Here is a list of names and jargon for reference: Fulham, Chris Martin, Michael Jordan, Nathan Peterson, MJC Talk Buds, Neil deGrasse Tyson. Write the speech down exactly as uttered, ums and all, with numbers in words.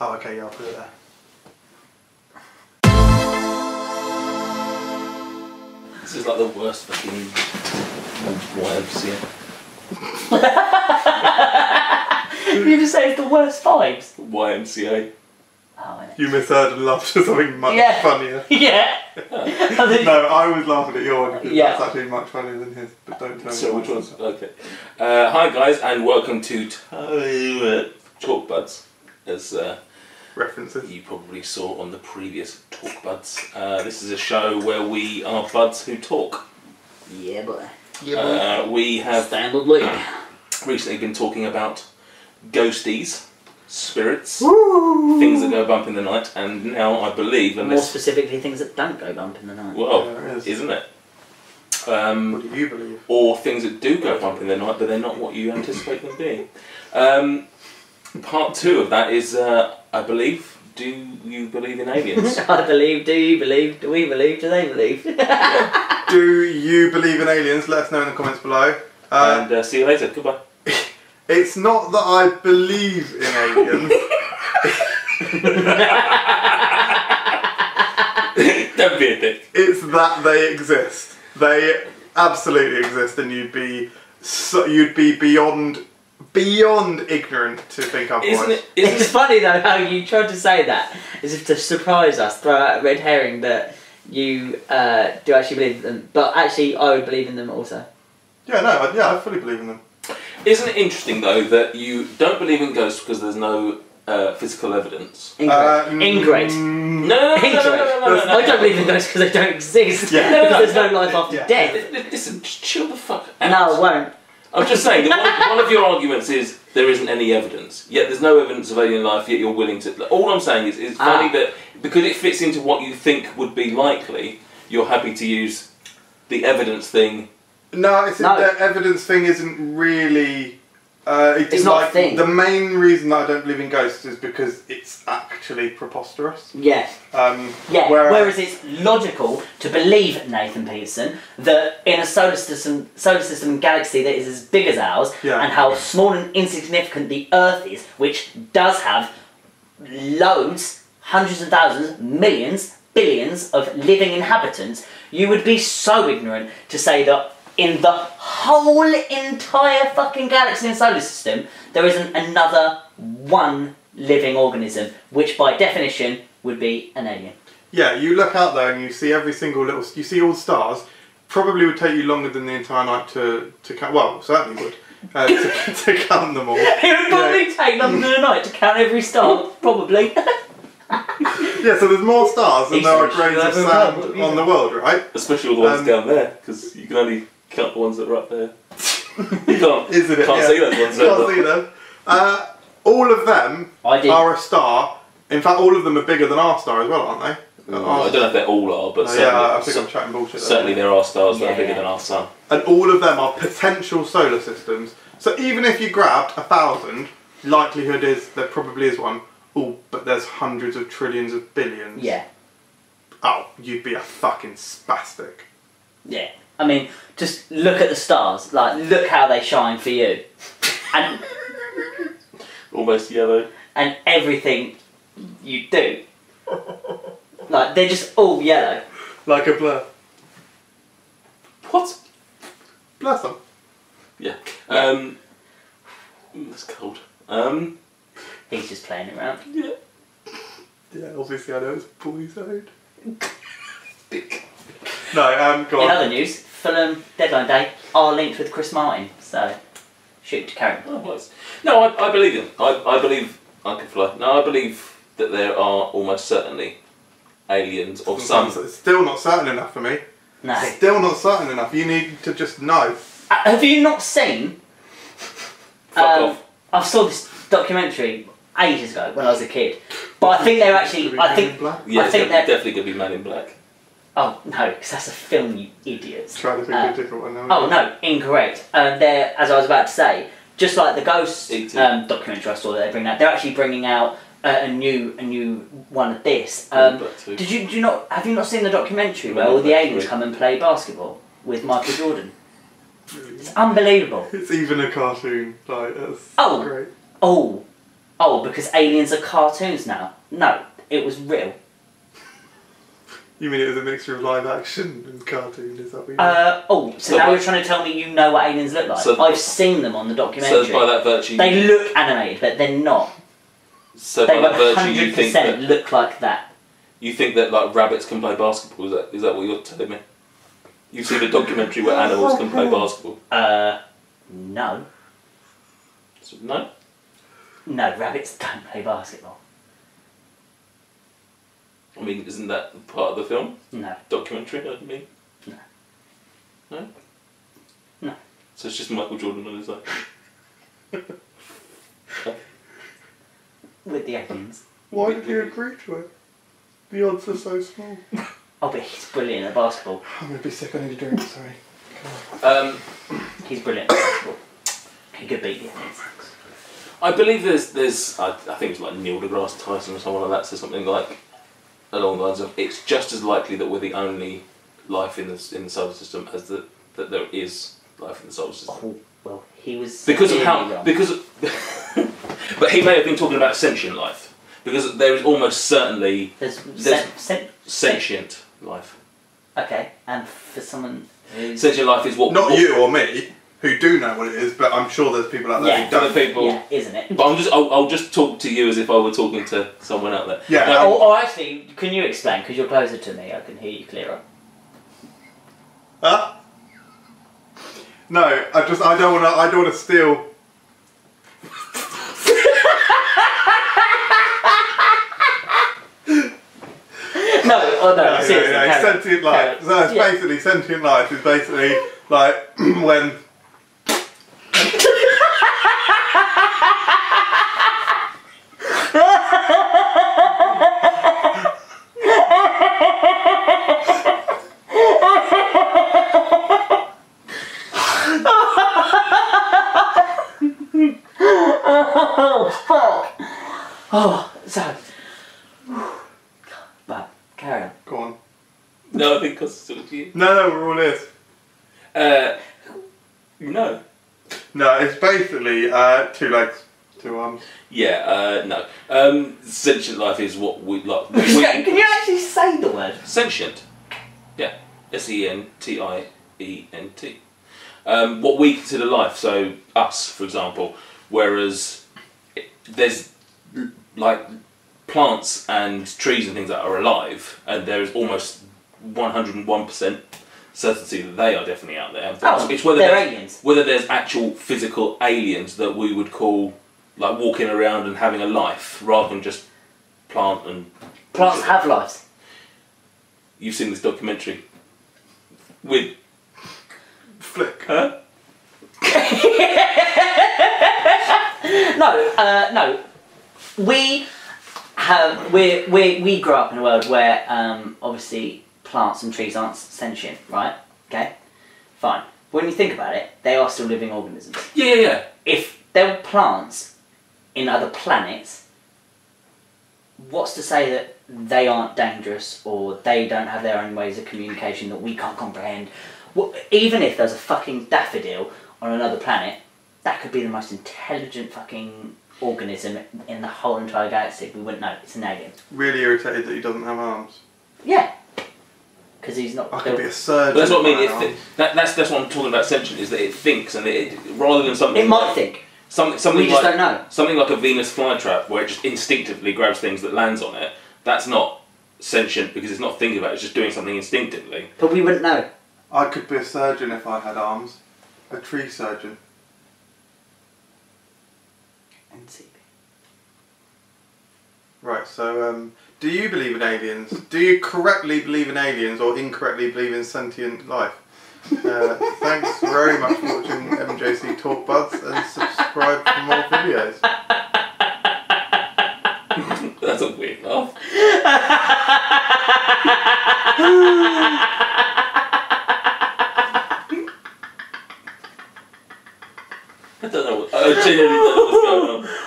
Oh, okay, yeah, I'll put it there. This is like the worst fucking what I've seen. You just say it's the worst vibes? Y M C A. Oh, you misheard and laughed for something much yeah. funnier. Yeah. No, I was laughing at yours because yeah. that's actually much funnier than his, but don't tell me. So which one's okay. Uh, hi guys and welcome to Talk Buds, as uh, references you probably saw on the previous Talk Buds. Uh, this is a show where we are buds who talk. Yeah boy. Yeah boy. Uh, we have standardly recently been talking about ghosties. Spirits, woo! Things that go bump in the night, and now I believe... More specifically, things that don't go bump in the night. Well, yeah, is. isn't it? Um, what do you believe? Or things that do go bump in the night, but they're not what you anticipate them being. Um, part two of that is, uh, I believe, do you believe in aliens? I believe, do you believe, do we believe, do they believe? Yeah. Do you believe in aliens? Let us know in the comments below. Uh, and uh, see you later, goodbye. It's not that I believe in aliens. Don't be a dick. It's that they exist. They absolutely exist, and you'd be so, you'd be beyond beyond ignorant to think otherwise. Isn't it? Isn't it's it? Funny though how you tried to say that as if to surprise us, throw out a red herring that you uh, do actually believe in them. But actually, I would believe in them also. Yeah, no, I, yeah, I fully believe in them. Isn't it interesting though that you don't believe in ghosts because there's no uh, physical evidence? Ingrid. Um, Ingrid. No, no, no, no, no, no, no, no, no. I don't believe in ghosts because they don't exist. Yeah. No, no, there's no life after yeah. death. Listen, just chill the fuck out. No, I won't. I'm just saying that one, one of your arguments is there isn't any evidence. Yet there's no evidence of alien life. Yet you're willing to. All I'm saying is it's funny ah. that because it fits into what you think would be likely, you're happy to use the evidence thing. No, it's no. the evidence thing isn't really... Uh, it's it's like, not a thing. The main reason that I don't believe in ghosts is because it's actually preposterous. Yes. Um, yeah. Whereas, whereas it's logical to believe, Nathan Peterson, that in a solar system, solar system galaxy that is as big as ours, yeah. and how small and insignificant the Earth is, which does have loads, hundreds and thousands, millions, billions of living inhabitants, you would be so ignorant to say that in the whole entire fucking galaxy and solar system, there isn't another one living organism, which by definition would be an alien. Yeah, you look out there and you see every single little... You see all the stars. Probably would take you longer than the entire night to to count... Well, certainly would. Uh, to, to count them all. It would probably yeah. take longer than a night to count every star. Probably. Yeah, so there's more stars than there are grains of sand on the world, right? Especially all the ones um, down there, because you can only... Count the ones that are up there. You can't, Isn't it? can't yeah. see those ones. Can't up. see them. Uh, all of them are a star. In fact, all of them are bigger than our star as well, aren't they? Mm, I don't know if they all are, but uh, yeah, I think I'm chatting bullshit. Certainly, there are stars yeah. that are bigger than our sun, and all of them are potential solar systems. So even if you grabbed a thousand, likelihood is there probably is one. Oh, but there's hundreds of trillions of billions. Yeah. Oh, you'd be a fucking spastic. Yeah. I mean, just look at the stars. Like, look how they shine for you, and almost yellow. And everything you do, like they're just all yellow. Like a blur. What? Blur some. Yeah. yeah. Um. That's cold. Um. He's just playing it around. Yeah. Yeah. Obviously, I know it's boyhood. Dick. No, um, go on. In other news, Fulham deadline day are linked with Chris Martin, so shoot to carry on. Oh, no, I, I believe him. I, I believe I can fly. No, I believe that there are almost certainly aliens or some. It's still not certain enough for me. No. Still not certain enough. You need to just know. Uh, have you not seen? Fuck um, off. I saw this documentary ages ago when I was a kid, but I think they're actually. I think. Yeah, I think they're definitely going to be Man in Black. Oh no, because that's a film, you idiots. Try to think uh, of a different one now. Oh no, incorrect. Um, they're, as I was about to say, just like the Ghost um, documentary I saw that they bring out, they're actually bringing out uh, a new, a new one of this. Um, did you, did you not? Have you not seen the documentary where all the aliens come and play basketball with Michael Jordan? It's unbelievable. It's even a cartoon. Like that's oh, great. Oh, oh, because aliens are cartoons now. No, it was real. You mean it was a mixture of live action and cartoon, is that what you mean? Uh, oh, so, so now you're trying to tell me you know what aliens look like. So I've seen them on the documentary. So by that virtue... They look animated, but they're not. So they by that virtue you think that... They look like that. You think that like rabbits can play basketball, is that, is that what you're telling me? You've seen a documentary where animals can play basketball? Uh, no. No? No, rabbits don't play basketball. I mean, isn't that part of the film? No. Documentary, I mean? No. No? No. So it's just Michael Jordan on his own? With the aliens. Why do you agree to it? The odds are so small. Oh, but he's brilliant at basketball. I'm going to be sick, I need a drink, sorry. Um, he's brilliant at basketball. He could beat the aliens. I believe there's, there's I, I think it's like Neil deGrasse Tyson or someone like that says something like, along the lines of, it's just as likely that we're the only life in the, in the solar system as that that there is life in the solar system. Oh, well, he was because of how wrong. because, of, but he may have been talking about sentient life because there is almost certainly there's, there's sen sentient life. Okay, and for someone who sentient life is what not what, you or me who do know what it is, but I'm sure there's people out there yeah, who don't. People, yeah, isn't it? But I'm just, I'll, I'll just talk to you as if I were talking to someone out there. Yeah. No, oh, oh, actually, can you explain? Because you're closer to me, I can hear you clearer. Huh? No, I just, I don't want to, I don't want to steal. No, oh no, no, seriously. No, no. Sentient life. So it's yeah. basically, sentient life is basically like when. Oh, fuck! Oh, so... But, carry on. Go on. No, I think I'll talk to you. No, no, we're all ears. Uh, no. No, it's basically uh, two legs, two arms. Yeah, uh, no. Um, sentient life is what we like. We, can you actually say the word? Sentient. Yeah. S E N T I E N T. Um, what we consider life, so us, for example, whereas it, there's like plants and trees and things that are alive, and there is almost one hundred and one percent certainty that they are definitely out there. Oh, it's whether they're aliens. Whether there's actual physical aliens that we would call like walking around and having a life, rather than just plant and plants have it. lives. You've seen this documentary with Flick, huh? No, uh, no. We have we we we grew up in a world where um, obviously plants and trees aren't sentient, right? Okay, fine. When you think about it, they are still living organisms. Yeah, yeah, yeah. If there were plants in other planets, what's to say that they aren't dangerous or they don't have their own ways of communication that we can't comprehend? Well, even if there's a fucking daffodil on another planet, that could be the most intelligent fucking organism in the whole entire galaxy. We wouldn't know. It's an alien. Really irritated that he doesn't have arms. Yeah, because he's not. I could be a surgeon. But that's what I mean. It th that, that's that's what I'm talking about. Sentient is that it thinks, and it, it rather than something. It might like, think. Something. Something. We just like, don't know. Something like a Venus flytrap, where it just instinctively grabs things that lands on it. That's not sentient because it's not thinking about it. It's just doing something instinctively. But we wouldn't know. I could be a surgeon if I had arms. A tree surgeon. N C B. Right, so um, do you believe in aliens? Do you correctly believe in aliens or incorrectly believe in sentient life? Uh, thanks very much for watching M J C Talk Buds and subscribe for more videos. That's a weird laugh. I don't know. I genuinely don't know what's going on.